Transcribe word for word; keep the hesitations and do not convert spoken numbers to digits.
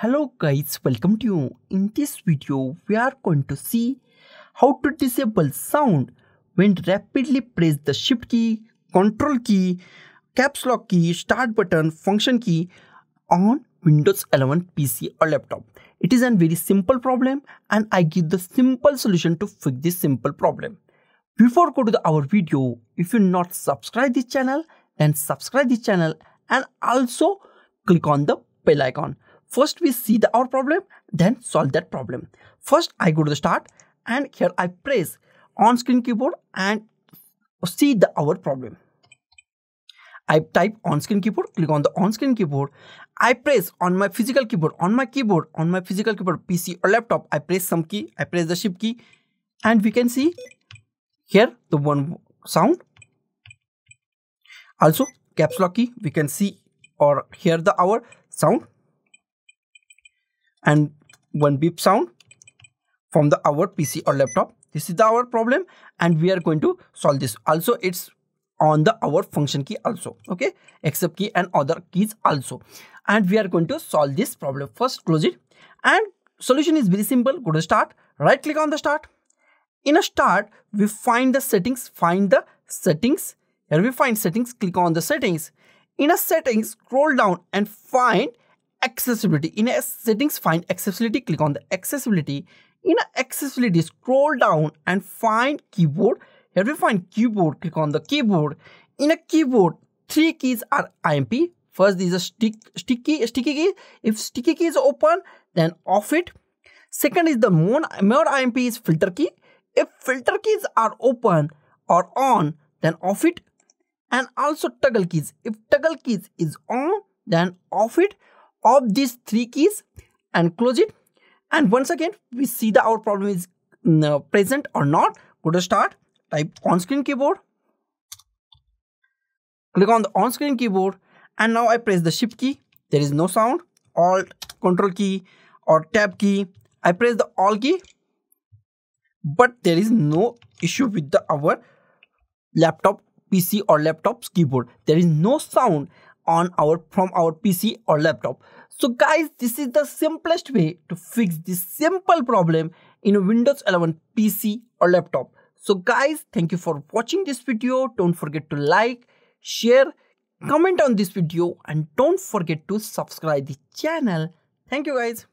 Hello guys, welcome to you. In this video we are going to see how to disable sound when rapidly press the shift key, control key, caps lock key, start button, function key on Windows eleven P C or laptop. It is a very simple problem and I give the simple solution to fix this simple problem. Before go to the, our video, if you not subscribe this channel, then subscribe this channel and also click on the bell icon. First we see the our problem, then solve that problem. First I go to the start and here I press on screen keyboard and see the our problem. I type on screen keyboard, click on the on screen keyboard. I press on my physical keyboard, on my keyboard, on my physical keyboard, P C or laptop. I press some key, I press the shift key and we can see here the one sound. Also caps lock key, we can see or hear the our sound. And one beep sound from the our P C or laptop. This is the our problem and we are going to solve this. Also it's on the our function key also, okay, except key and other keys also, and we are going to solve this problem. First close it, and solution is very simple. Go to start, right click on the start. In a start we find the settings, find the settings. Here we find settings, click on the settings. In a settings scroll down and find accessibility. In a settings find accessibility, click on the accessibility. In a accessibility scroll down and find keyboard. Here we find keyboard, click on the keyboard. In a keyboard three keys are I M P. First is a stick, sticky sticky key. If sticky key is open then off it. Second is the more I M P is filter key. If filter keys are open or on then off it. And also toggle keys. If toggle keys is on then off it. Of these three keys and close it, and once again we see that our problem is uh, present or not. Go to start, type on screen keyboard, click on the on screen keyboard, and now I press the shift key. There is no sound. Alt, control key or tab key. I press the alt key, but there is no issue with the our laptop P C or laptop's keyboard. There is no sound on our from our P C or laptop. So guys, this is the simplest way to fix this simple problem in Windows eleven P C or laptop. So guys, thank you for watching this video. Don't forget to like, share, comment on this video, and don't forget to subscribe the channel. Thank you guys.